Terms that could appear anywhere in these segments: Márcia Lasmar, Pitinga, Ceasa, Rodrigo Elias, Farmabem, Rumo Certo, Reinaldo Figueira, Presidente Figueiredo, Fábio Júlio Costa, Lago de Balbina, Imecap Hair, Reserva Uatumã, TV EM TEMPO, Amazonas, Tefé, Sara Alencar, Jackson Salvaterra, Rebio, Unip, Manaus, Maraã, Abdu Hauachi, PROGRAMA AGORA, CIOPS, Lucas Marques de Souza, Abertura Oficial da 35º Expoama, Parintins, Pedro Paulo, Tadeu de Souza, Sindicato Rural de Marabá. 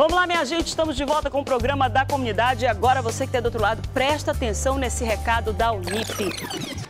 Vamos lá, minha gente, estamos de volta com o programa da comunidade. E agora você que está do outro lado, presta atenção nesse recado da Unip.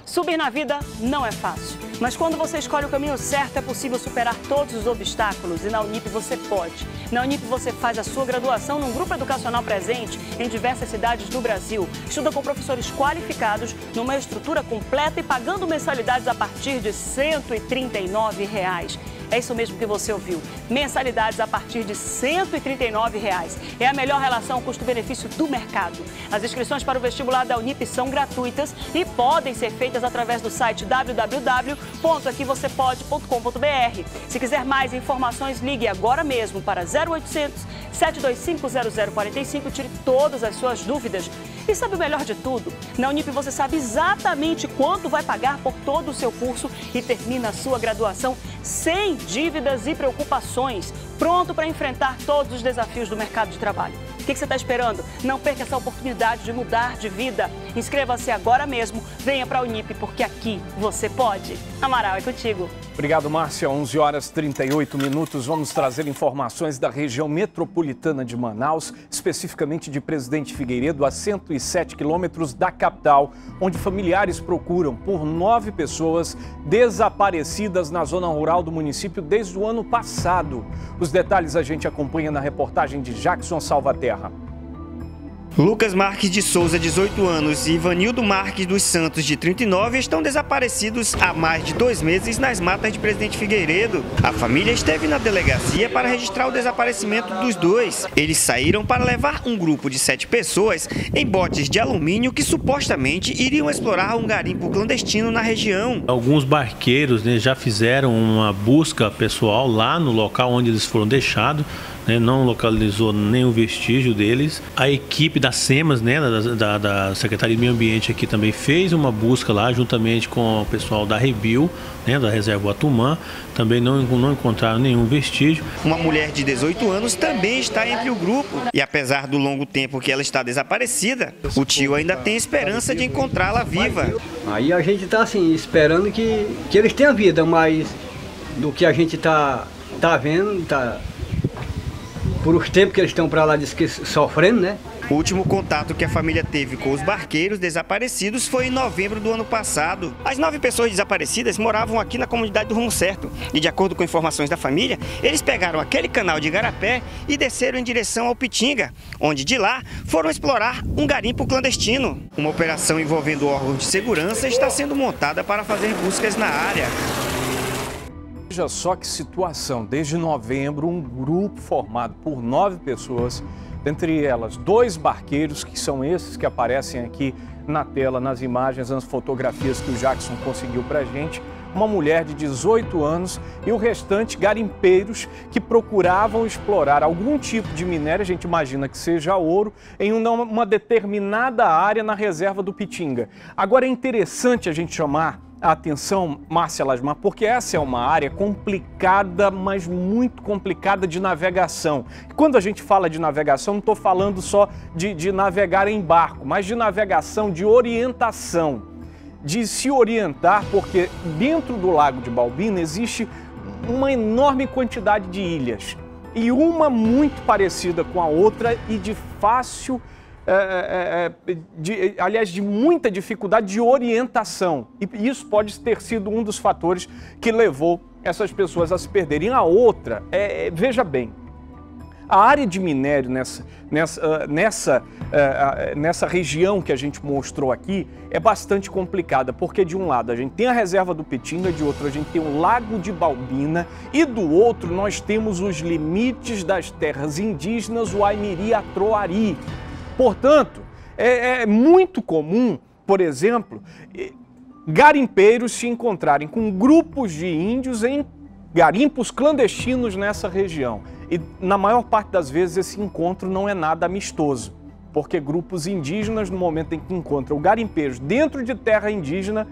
Subir na vida não é fácil, mas quando você escolhe o caminho certo é possível superar todos os obstáculos, e na Unip você pode. Na Unip você faz a sua graduação num grupo educacional presente em diversas cidades do Brasil. Estuda com professores qualificados, numa estrutura completa e pagando mensalidades a partir de R$ 139,00. É isso mesmo que você ouviu. Mensalidades a partir de R$ 139,00. É a melhor relação custo-benefício do mercado. As inscrições para o vestibular da Unip são gratuitas e podem ser feitas através do site www.aquivocepode.com.br. Se quiser mais informações, ligue agora mesmo para 0800 725 0045 e tire todas as suas dúvidas. E sabe o melhor de tudo? Na Unip você sabe exatamente quanto vai pagar por todo o seu curso e termina a sua graduação sem dívidas e preocupações, pronto para enfrentar todos os desafios do mercado de trabalho. O que você está esperando? Não perca essa oportunidade de mudar de vida. Inscreva-se agora mesmo, venha para a Unip, porque aqui você pode. Amaral, é contigo. Obrigado, Márcia. 11h38. Vamos trazer informações da região metropolitana de Manaus, especificamente de Presidente Figueiredo, a 107 quilômetros da capital, onde familiares procuram por 9 pessoas desaparecidas na zona rural do município desde o ano passado. Os detalhes a gente acompanha na reportagem de Jackson Salvaterra. Lucas Marques de Souza, 18 anos, e Ivanildo Marques dos Santos, de 39, estão desaparecidos há mais de 2 meses nas matas de Presidente Figueiredo. A família esteve na delegacia para registrar o desaparecimento dos dois. Eles saíram para levar um grupo de 7 pessoas em botes de alumínio que supostamente iriam explorar um garimpo clandestino na região. Alguns barqueiros, né, já fizeram uma busca pessoal lá no local onde eles foram deixados. Não localizou nenhum vestígio deles. A equipe da SEMAS, né, da Secretaria de Meio Ambiente aqui também fez uma busca lá, juntamente com o pessoal da Rebio, né, da Reserva Uatumã. Também não encontraram nenhum vestígio. Uma mulher de 18 anos também está entre o grupo. E apesar do longo tempo que ela está desaparecida, o tio ainda tem esperança de encontrá-la viva. Aí a gente está assim, esperando que eles tenham vida, mas do que a gente está vendo, por os tempos que eles estão para lá, diz que sofrendo, né? O último contato que a família teve com os barqueiros desaparecidos foi em novembro do ano passado. As 9 pessoas desaparecidas moravam aqui na comunidade do Rumo Certo. E de acordo com informações da família, eles pegaram aquele canal de Igarapé e desceram em direção ao Pitinga, onde de lá foram explorar um garimpo clandestino. Uma operação envolvendo órgãos de segurança está sendo montada para fazer buscas na área. Veja só que situação, desde novembro um grupo formado por 9 pessoas, dentre elas 2 barqueiros, que são esses que aparecem aqui na tela, nas imagens, nas fotografias que o Jackson conseguiu pra gente, uma mulher de 18 anos e o restante garimpeiros que procuravam explorar algum tipo de minério, a gente imagina que seja ouro, em uma determinada área na reserva do Pitinga. Agora é interessante a gente chamar a atenção, Márcia Lasmar, porque essa é uma área complicada, mas muito complicada de navegação. Quando a gente fala de navegação, não estou falando só de navegar em barco, mas de navegação, de orientação, de se orientar, porque dentro do Lago de Balbina existe uma enorme quantidade de ilhas, e uma muito parecida com a outra e de fácil... de muita dificuldade de orientação. E isso pode ter sido um dos fatores que levou essas pessoas a se perderem. A outra, veja bem, a área de minério nessa região que a gente mostrou aqui é bastante complicada, porque de um lado a gente tem a reserva do Pitinga, de outro a gente tem o Lago de Balbina e do outro nós temos os limites das terras indígenas, o Waimiri Atroari. Portanto, é muito comum, por exemplo, garimpeiros se encontrarem com grupos de índios em garimpos clandestinos nessa região. E na maior parte das vezes esse encontro não é nada amistoso, porque grupos indígenas, no momento em que encontram garimpeiros dentro de terra indígena,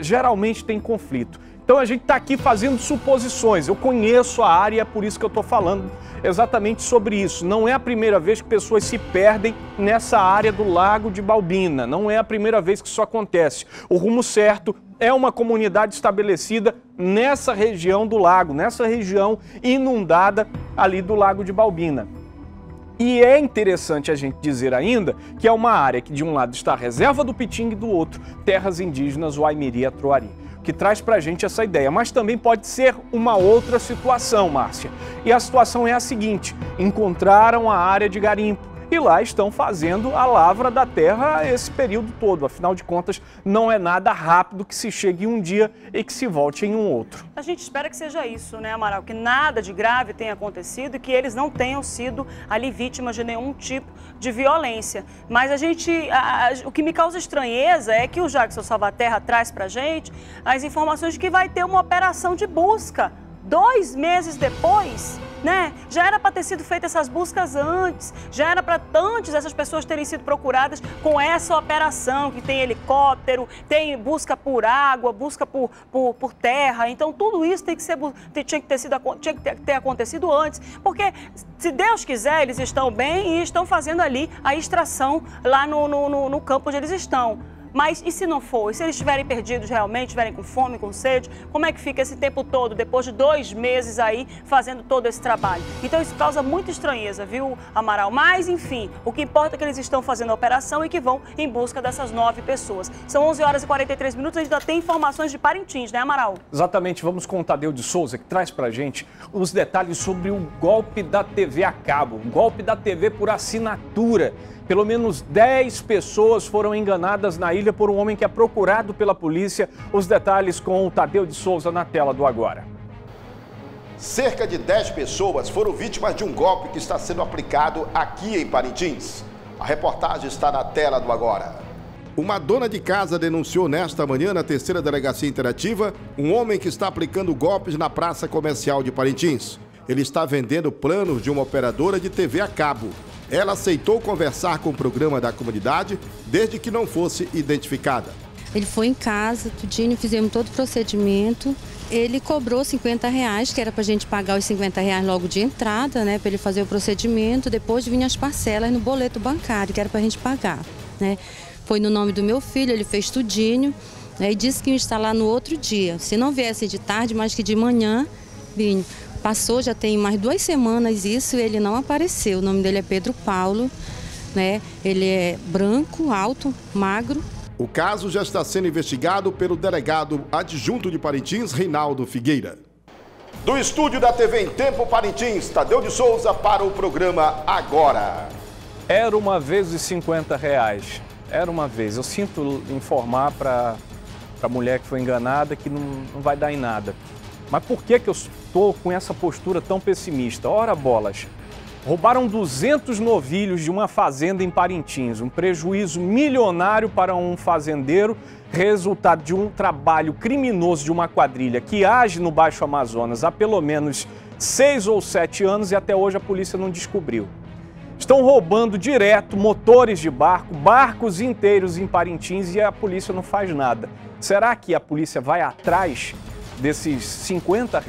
geralmente tem conflito. Então a gente está aqui fazendo suposições, eu conheço a área, é por isso que eu estou falando exatamente sobre isso. Não é a primeira vez que pessoas se perdem nessa área do Lago de Balbina, não é a primeira vez que isso acontece. O Rumo Certo é uma comunidade estabelecida nessa região do lago, nessa região inundada ali do Lago de Balbina. E é interessante a gente dizer ainda que é uma área que de um lado está a reserva do Pitinga e do outro, terras indígenas Waimiri Atroari, que traz pra gente essa ideia, mas também pode ser uma outra situação, Márcia. E a situação é a seguinte: encontraram a área de garimpo e lá estão fazendo a lavra da terra esse período todo. Afinal de contas, não é nada rápido que se chegue em um dia e que se volte em um outro. A gente espera que seja isso, né, Amaral? Que nada de grave tenha acontecido e que eles não tenham sido ali vítimas de nenhum tipo de violência. Mas a gente... o que me causa estranheza é que o Jackson Salvaterra traz pra gente as informações de que vai ter uma operação de busca 2 meses depois... Né? Já era para ter sido feita essas buscas antes, já era para antes essas pessoas terem sido procuradas com essa operação, que tem helicóptero, tem busca por água, busca por terra. Então tudo isso tem que ser, tinha que ter acontecido antes, porque se Deus quiser eles estão bem e estão fazendo ali a extração lá no campo onde eles estão. Mas e se não for? E se eles estiverem perdidos realmente, estiverem com fome, com sede, como é que fica esse tempo todo, depois de 2 meses aí, fazendo todo esse trabalho? Então isso causa muita estranheza, viu, Amaral? Mas, enfim, o que importa é que eles estão fazendo a operação e que vão em busca dessas 9 pessoas. São 11h43, a gente já tem informações de Parintins, né, Amaral? Exatamente, vamos com o Tadeu de Souza, que traz pra gente os detalhes sobre o golpe da TV a cabo, o golpe da TV por assinatura. Pelo menos 10 pessoas foram enganadas na ilha por um homem que é procurado pela polícia. Os detalhes com o Tadeu de Souza na tela do Agora. Cerca de 10 pessoas foram vítimas de um golpe que está sendo aplicado aqui em Parintins. A reportagem está na tela do Agora. Uma dona de casa denunciou nesta manhã na 3ª Delegacia Interativa um homem que está aplicando golpes na praça comercial de Parintins. Ele está vendendo planos de uma operadora de TV a cabo. Ela aceitou conversar com o programa da comunidade, desde que não fosse identificada. Ele foi em casa, tudinho, fizemos todo o procedimento. Ele cobrou R$50, que era para a gente pagar os R$50 logo de entrada, né, para ele fazer o procedimento. Depois vinham as parcelas no boleto bancário, que era para a gente pagar, né. Foi no nome do meu filho, ele fez tudinho, né, e disse que ia instalar no outro dia. Se não viesse de tarde, mas que de manhã, vinha. Passou, já tem mais 2 semanas isso, e ele não apareceu. O nome dele é Pedro Paulo, né? Ele é branco, alto, magro. O caso já está sendo investigado pelo delegado adjunto de Parintins, Reinaldo Figueira. Do estúdio da TV em Tempo Parintins, Tadeu de Souza para o programa Agora. Era uma vez os R$50. Era uma vez. Eu sinto informar para a mulher que foi enganada que não vai dar em nada. Mas por que que eu estou com essa postura tão pessimista? Ora bolas, roubaram 200 novilhos de uma fazenda em Parintins, um prejuízo milionário para um fazendeiro, resultado de um trabalho criminoso de uma quadrilha que age no Baixo Amazonas há pelo menos 6 ou 7 anos e até hoje a polícia não descobriu. Estão roubando direto motores de barco, barcos inteiros em Parintins e a polícia não faz nada. Será que a polícia vai atrás desses R$50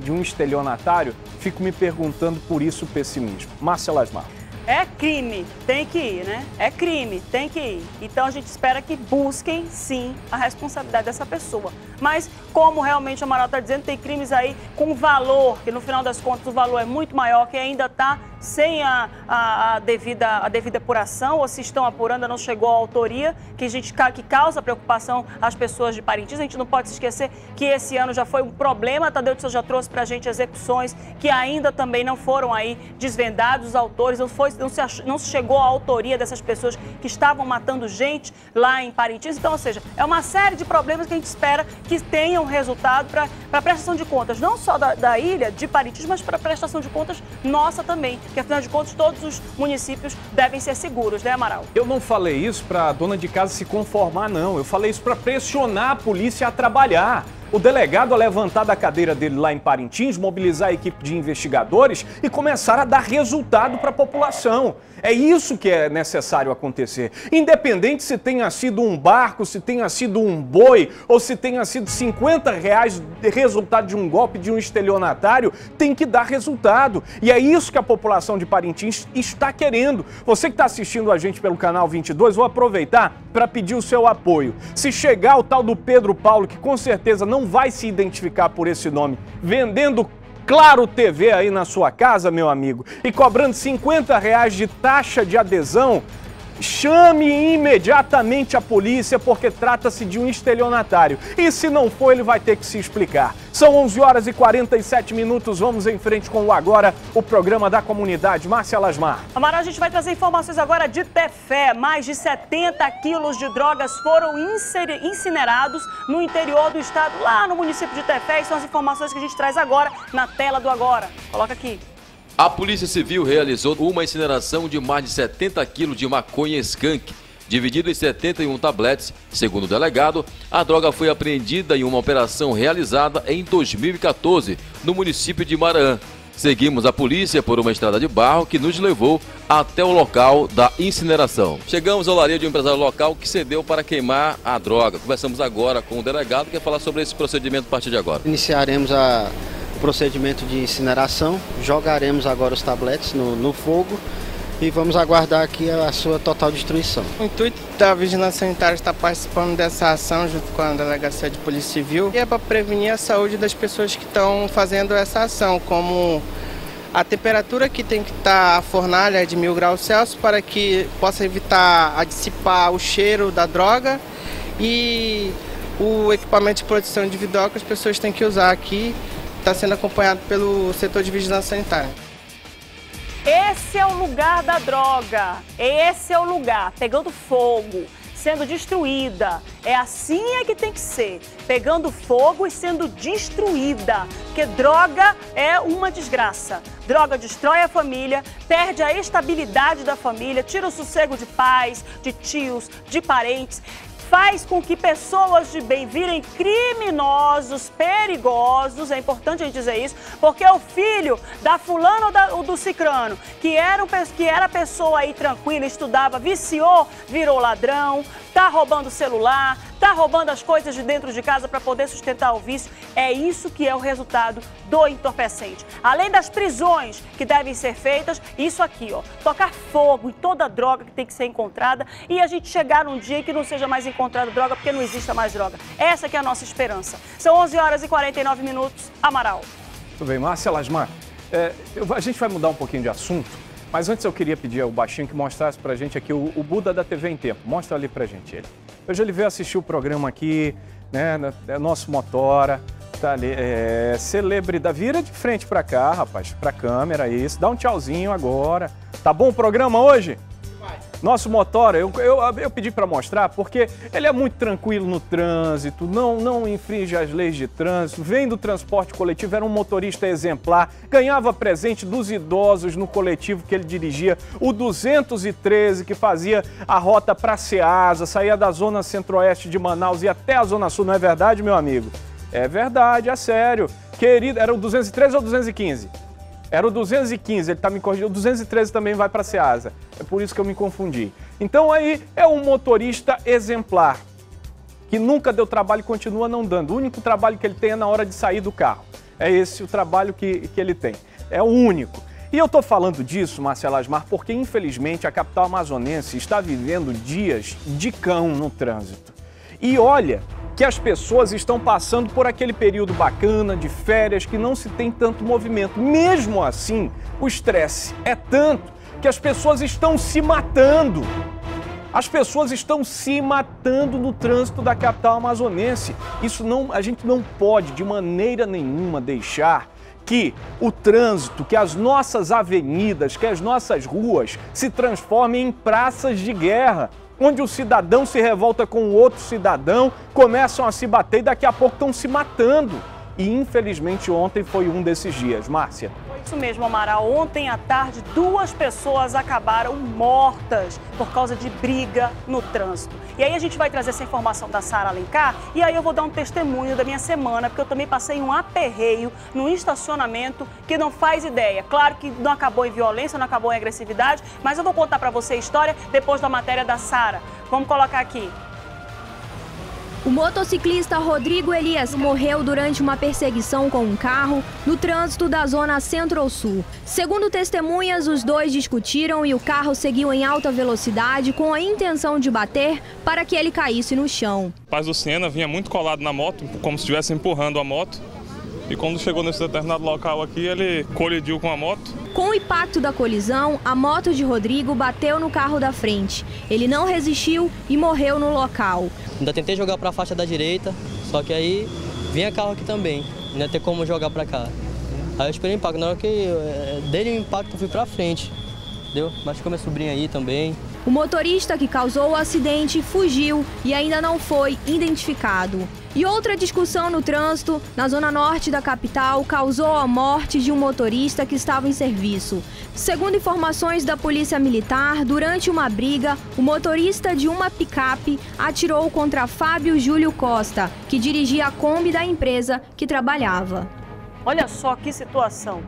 de um estelionatário? Fico me perguntando, por isso o pessimismo. Márcia Lasmar. É crime, tem que ir, né? É crime, tem que ir. Então a gente espera que busquem, sim, a responsabilidade dessa pessoa. Mas, como realmente a Amaral está dizendo, tem crimes aí com valor, que no final das contas o valor é muito maior, que ainda está sem a devida apuração, ou se estão apurando, não chegou à autoria, que causa preocupação às pessoas de Parintins. A gente não pode se esquecer que esse ano já foi um problema. Tadeu de Souza já trouxe para a gente execuções que ainda também não foram aí desvendados, os autores, não se chegou à autoria dessas pessoas que estavam matando gente lá em Parintins. Então, ou seja, é uma série de problemas que a gente espera que tenham resultado para a prestação de contas, não só da ilha de Parintins, mas para a prestação de contas nossa também. Porque, afinal de contas, todos os municípios devem ser seguros, né, Amaral? Eu não falei isso para a dona de casa se conformar, não. Eu falei isso para pressionar a polícia a trabalhar. O delegado a levantar da cadeira dele lá em Parintins, mobilizar a equipe de investigadores e começar a dar resultado para a população. É isso que é necessário acontecer. Independente se tenha sido um barco, se tenha sido um boi ou se tenha sido R$50 de resultado de um golpe de um estelionatário, tem que dar resultado. E é isso que a população de Parintins está querendo. Você que está assistindo a gente pelo canal 22, vou aproveitar para pedir o seu apoio. Se chegar o tal do Pedro Paulo, que com certeza não vai se identificar por esse nome, vendendo Claro TV aí na sua casa, meu amigo, e cobrando R$50 de taxa de adesão, chame imediatamente a polícia, porque trata-se de um estelionatário. E se não for, ele vai ter que se explicar. São 11h47, vamos em frente com o Agora, o programa da comunidade. Márcia Lasmar. Amaral, a gente vai trazer informações agora de Tefé. Mais de 70 quilos de drogas foram incinerados no interior do estado, lá no município de Tefé. E são as informações que a gente traz agora na tela do Agora. Coloca aqui. A Polícia Civil realizou uma incineração de mais de 70 quilos de maconha skunk, dividido em 71 tabletes. Segundo o delegado, a droga foi apreendida em uma operação realizada em 2014, no município de Maraã. Seguimos a polícia por uma estrada de barro que nos levou até o local da incineração. Chegamos ao laredo de um empresário local que cedeu para queimar a droga. Conversamos agora com o delegado, que vai falar sobre esse procedimento a partir de agora. Iniciaremos o procedimento de incineração, jogaremos agora os tabletes no fogo e vamos aguardar aqui a sua total destruição. O intuito da Vigilância Sanitária está participando dessa ação junto com a Delegacia de Polícia Civil e é para prevenir a saúde das pessoas que estão fazendo essa ação, como a temperatura que tem que estar a fornalha é de 1000 graus Celsius para que possa evitar a dissipar o cheiro da droga, e o equipamento de proteção individual que as pessoas têm que usar aqui está sendo acompanhado pelo setor de vigilância sanitária. Esse é o lugar da droga, esse é o lugar, pegando fogo, sendo destruída. É assim é que tem que ser, pegando fogo e sendo destruída, porque droga é uma desgraça. Droga destrói a família, perde a estabilidade da família, tira o sossego de pais, de tios, de parentes. Faz com que pessoas de bem virem criminosos, perigosos, é importante a gente dizer isso, porque o filho da fulano ou do cicrano, que era pessoa aí tranquila, estudava, viciou, virou ladrão, tá roubando celular, tá roubando as coisas de dentro de casa para poder sustentar o vício. É isso que é o resultado do entorpecente. Além das prisões que devem ser feitas, isso aqui, ó, tocar fogo em toda droga que tem que ser encontrada e a gente chegar num dia que não seja mais encontrada droga, porque não exista mais droga. Essa que é a nossa esperança. São 11h49, Amaral. Tudo bem, Márcia Lasmar. A gente vai mudar um pouquinho de assunto. Mas antes eu queria pedir ao baixinho que mostrasse pra gente aqui o Buda da TV em Tempo. Mostra ali pra gente ele. Hoje ele veio assistir o programa aqui, né? É nosso motora, tá ali, celebridade. Vira de frente pra cá, rapaz, pra câmera, isso. Dá um tchauzinho agora. Tá bom o programa hoje? Nosso motora, eu pedi para mostrar porque ele é muito tranquilo no trânsito, não infringe as leis de trânsito, vem do transporte coletivo, era um motorista exemplar, ganhava presente dos idosos no coletivo que ele dirigia, o 213, que fazia a rota para Ceasa, saía da zona centro-oeste de Manaus e até a zona sul, não é verdade, meu amigo? É verdade, é sério. Querido, era o 213 ou 215? Era o 215, ele tá me corrigindo, o 213 também vai para Ceasa, é por isso que eu me confundi. Então aí é um motorista exemplar, que nunca deu trabalho e continua não dando. O único trabalho que ele tem é na hora de sair do carro, é esse o trabalho que ele tem, é o único. E eu tô falando disso, Márcia Lasmar, porque infelizmente a capital amazonense está vivendo dias de cão no trânsito. E olha que as pessoas estão passando por aquele período bacana de férias que não se tem tanto movimento. Mesmo assim, o estresse é tanto que as pessoas estão se matando. As pessoas estão se matando no trânsito da capital amazonense. Isso não, a gente não pode de maneira nenhuma deixar que o trânsito, que as nossas avenidas, que as nossas ruas se transformem em praças de guerra, onde o cidadão se revolta com o outro cidadão, começam a se bater e daqui a pouco estão se matando. E infelizmente ontem foi um desses dias, Márcia. Foi isso mesmo, Amaral. Ontem à tarde, 2 pessoas acabaram mortas por causa de briga no trânsito. E aí a gente vai trazer essa informação da Sara Alencar e aí eu vou dar um testemunho da minha semana, porque eu também passei um aperreio num estacionamento que não faz ideia. Claro que não acabou em violência, não acabou em agressividade, mas eu vou contar pra você a história depois da matéria da Sara. Vamos colocar aqui. O motociclista Rodrigo Elias morreu durante uma perseguição com um carro no trânsito da zona centro-sul. Segundo testemunhas, os dois discutiram e o carro seguiu em alta velocidade com a intenção de bater para que ele caísse no chão. O rapaz do Siena vinha muito colado na moto, como se estivesse empurrando a moto. e quando chegou nesse determinado local aqui, ele colidiu com a moto. Com o impacto da colisão, a moto de Rodrigo bateu no carro da frente. Ele não resistiu e morreu no local. Ainda tentei jogar para a faixa da direita, só que aí vinha carro aqui também, não tem como jogar para cá. Aí eu esperei o impacto, na hora que eu dei o impacto eu fui para frente, entendeu? Mas ficou minha sobrinha aí também. O motorista que causou o acidente fugiu e ainda não foi identificado. E outra discussão no trânsito, na zona norte da capital, causou a morte de um motorista que estava em serviço. Segundo informações da Polícia Militar, durante uma briga, o motorista de uma picape atirou contra Fábio Júlio Costa, que dirigia a Kombi da empresa que trabalhava. Olha só que situação.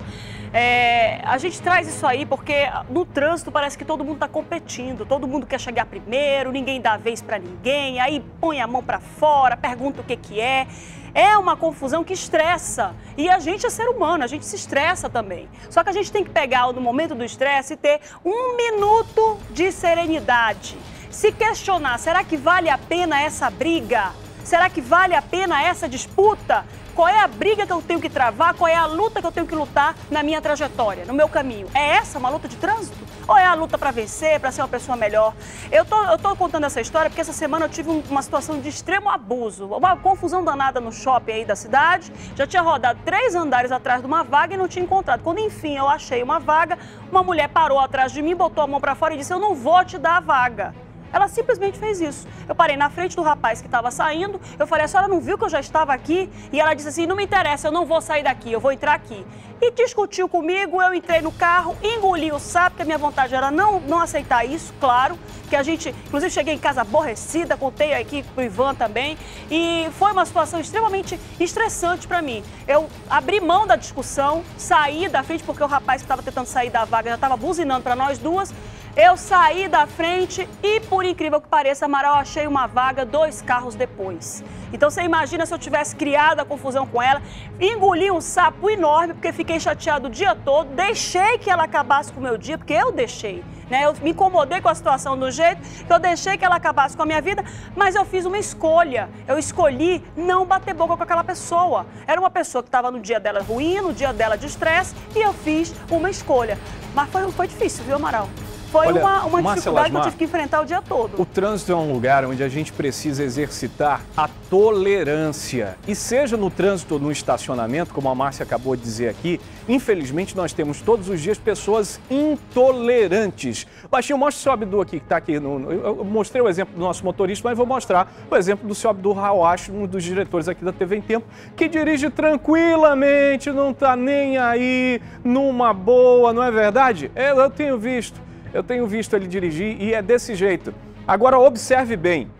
A gente traz isso aí porque no trânsito parece que todo mundo está competindo, todo mundo quer chegar primeiro, ninguém dá vez para ninguém, aí põe a mão para fora, pergunta o que que é. É uma confusão que estressa e a gente é ser humano, a gente se estressa também. Só que a gente tem que pegar no momento do estresse e ter um minuto de serenidade. Se questionar, será que vale a pena essa briga? Será que vale a pena essa disputa? Qual é a briga que eu tenho que travar? Qual é a luta que eu tenho que lutar na minha trajetória, no meu caminho? É essa uma luta de trânsito? Ou é a luta para vencer, para ser uma pessoa melhor? Eu tô contando essa história porque essa semana eu tive uma situação de extremo abuso, uma confusão danada no shopping aí da cidade. Já tinha rodado 3 andares atrás de uma vaga e não tinha encontrado. Quando, enfim, eu achei uma vaga, uma mulher parou atrás de mim, botou a mão para fora e disse, eu não vou te dar a vaga. Ela simplesmente fez isso. Eu parei na frente do rapaz que estava saindo, eu falei, a senhora não viu que eu já estava aqui? E ela disse assim, não me interessa, eu não vou sair daqui, eu vou entrar aqui. E discutiu comigo, eu entrei no carro, engoli o sapo, que a minha vontade era não aceitar isso, claro, que a gente, inclusive cheguei em casa aborrecida, contei aqui pro Ivan também, e foi uma situação extremamente estressante para mim. Eu abri mão da discussão, saí da frente, porque o rapaz que estava tentando sair da vaga já estava buzinando para nós duas. Eu saí da frente e, por incrível que pareça, Amaral, achei uma vaga 2 carros depois. Então você imagina se eu tivesse criado a confusão com ela, engoli um sapo enorme, porque fiquei chateado o dia todo, deixei que ela acabasse com o meu dia, porque eu deixei. Eu me incomodei com a situação do jeito que eu deixei que ela acabasse com a minha vida, mas eu fiz uma escolha. Eu escolhi não bater boca com aquela pessoa. Era uma pessoa que estava no dia dela ruim, no dia dela de estresse, e eu fiz uma escolha. Mas foi difícil, viu, Amaral? Foi uma dificuldade Lasmar, que eu tive que enfrentar o dia todo. O trânsito é um lugar onde a gente precisa exercitar a tolerância. E seja no trânsito ou no estacionamento, como a Márcia acabou de dizer aqui, infelizmente nós temos todos os dias pessoas intolerantes. Baixinho, mostra o seu Abdu aqui, que está aqui. Eu mostrei o exemplo do nosso motorista, mas vou mostrar o exemplo do seu Abdu Hauachi, um dos diretores aqui da TV em Tempo, que dirige tranquilamente, não está nem aí, numa boa, não é verdade? Eu tenho visto. Eu tenho visto ele dirigir e é desse jeito. Agora, observe bem.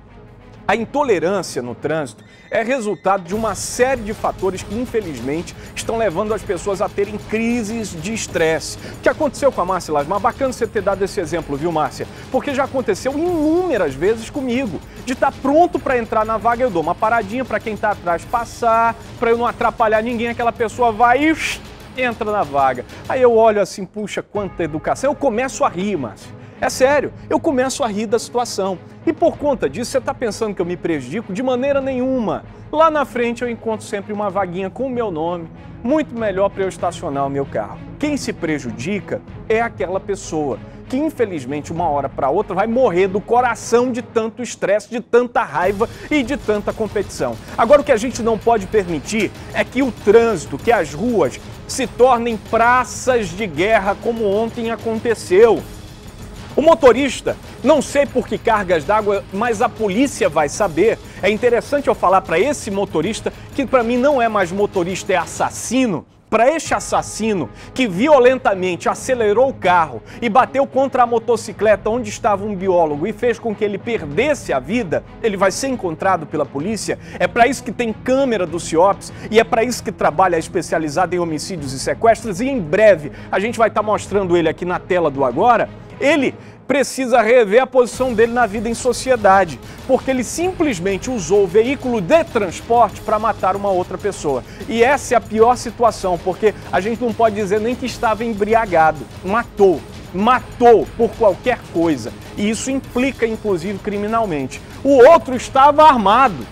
A intolerância no trânsito é resultado de uma série de fatores que, infelizmente, estão levando as pessoas a terem crises de estresse. O que aconteceu com a Márcia Lasmar? Bacana você ter dado esse exemplo, viu, Márcia? Porque já aconteceu inúmeras vezes comigo, de estar pronto para entrar na vaga, eu dou uma paradinha para quem está atrás passar, para eu não atrapalhar ninguém, aquela pessoa vai e... entra na vaga. Aí eu olho assim, puxa, quanta educação. Eu começo a rir, Márcio. É sério, eu começo a rir da situação. E por conta disso, você está pensando que eu me prejudico? De maneira nenhuma. Lá na frente eu encontro sempre uma vaguinha com o meu nome, muito melhor para eu estacionar o meu carro. Quem se prejudica é aquela pessoa que, infelizmente, uma hora para outra vai morrer do coração de tanto estresse, de tanta raiva e de tanta competição. Agora, o que a gente não pode permitir é que o trânsito, que as ruas se tornem praças de guerra, como ontem aconteceu. O motorista, não sei por que cargas d'água, mas a polícia vai saber. É interessante eu falar para esse motorista, que para mim não é mais motorista, é assassino. Para este assassino que violentamente acelerou o carro e bateu contra a motocicleta onde estava um biólogo e fez com que ele perdesse a vida, ele vai ser encontrado pela polícia. É para isso que tem câmera do CIOPS e é para isso que trabalha a especializada em homicídios e sequestros. E em breve a gente vai estar mostrando ele aqui na tela do Agora. Ele precisa rever a posição dele na vida em sociedade, porque ele simplesmente usou o veículo de transporte para matar uma outra pessoa. E essa é a pior situação, porque a gente não pode dizer nem que estava embriagado. Matou por qualquer coisa. E isso implica, inclusive, criminalmente. O outro estava armado.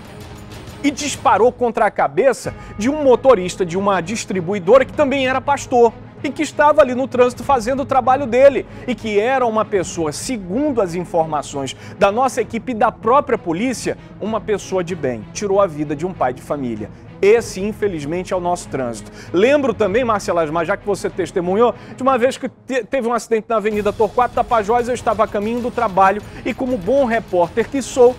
e disparou contra a cabeça de um motorista de uma distribuidora que também era pastor e que estava ali no trânsito fazendo o trabalho dele e que era uma pessoa, segundo as informações da nossa equipe e da própria polícia, uma pessoa de bem. Tirou a vida de um pai de família. Esse, infelizmente, é o nosso trânsito. Lembro também, Márcia Lasmar, já que você testemunhou, de uma vez que teve um acidente na Avenida Torquato Tapajós, eu estava a caminho do trabalho e, como bom repórter que sou,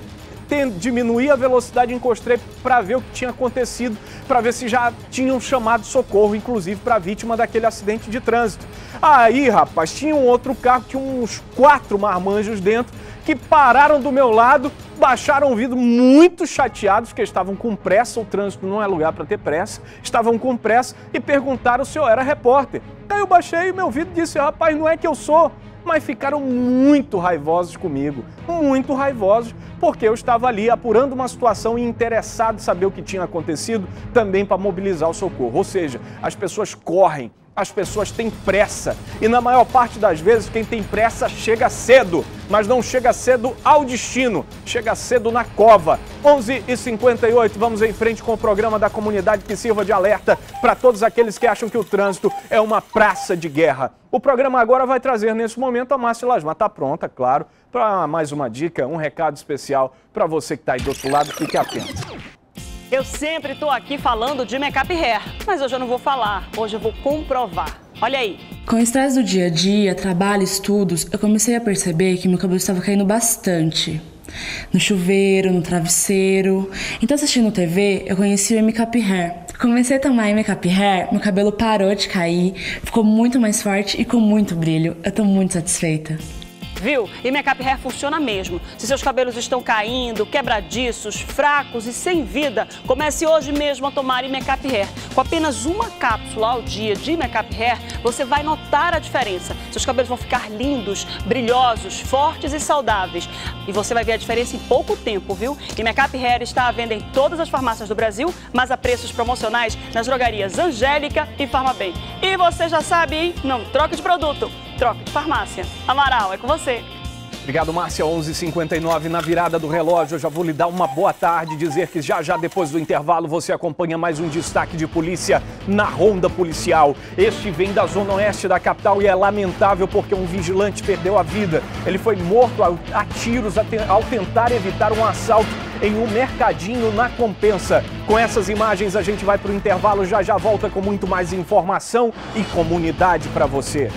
diminuí a velocidade, encostei para ver o que tinha acontecido, para ver se já tinham chamado socorro, inclusive para a vítima daquele acidente de trânsito. Aí, rapaz, tinha um outro carro, tinha uns 4 marmanjos dentro, que pararam do meu lado, baixaram o vidro muito chateados, porque estavam com pressa, o trânsito não é lugar para ter pressa, estavam com pressa e perguntaram se eu era repórter. Aí eu baixei meu vidro e disse, rapaz, não é que eu sou, mas ficaram muito raivosos comigo, muito raivosos, porque eu estava ali apurando uma situação e interessado em saber o que tinha acontecido, também para mobilizar o socorro. Ou seja, as pessoas correm, as pessoas têm pressa e na maior parte das vezes quem tem pressa chega cedo, mas não chega cedo ao destino, chega cedo na cova. 11h58, vamos em frente com o programa da comunidade que sirva de alerta para todos aqueles que acham que o trânsito é uma praça de guerra. O programa agora vai trazer nesse momento a Márcia Lasmar, está pronta, claro, para mais uma dica, um recado especial para você que está aí do outro lado, fique atento. Eu sempre estou aqui falando de Imecap Hair, mas hoje eu não vou falar, hoje eu vou comprovar. Olha aí! Com o estresse do dia a dia, trabalho, estudos, eu comecei a perceber que meu cabelo estava caindo bastante. No chuveiro, no travesseiro. Então assistindo TV, eu conheci o Imecap Hair. Comecei a tomar Imecap Hair, meu cabelo parou de cair, ficou muito mais forte e com muito brilho. Eu estou muito satisfeita. Viu? Imecap Hair funciona mesmo. Se seus cabelos estão caindo, quebradiços, fracos e sem vida, comece hoje mesmo a tomar Imecap Hair. Com apenas uma cápsula ao dia de Imecap Hair, você vai notar a diferença. Seus cabelos vão ficar lindos, brilhosos, fortes e saudáveis. E você vai ver a diferença em pouco tempo, viu? Imecap Hair está à venda em todas as farmácias do Brasil, mas a preços promocionais nas drogarias Angélica e Farmabem. E você já sabe, hein? Não troque de produto. Troca de farmácia. Amaral, é com você. Obrigado, Márcia. 11h59, na virada do relógio, eu já vou lhe dar uma boa tarde, dizer que já depois do intervalo você acompanha mais um destaque de polícia na ronda policial. Este vem da zona oeste da capital e é lamentável porque um vigilante perdeu a vida. Ele foi morto a tiros ao tentar evitar um assalto em um mercadinho na Compensa. Com essas imagens a gente vai para o intervalo, já volta com muito mais informação e comunidade para você.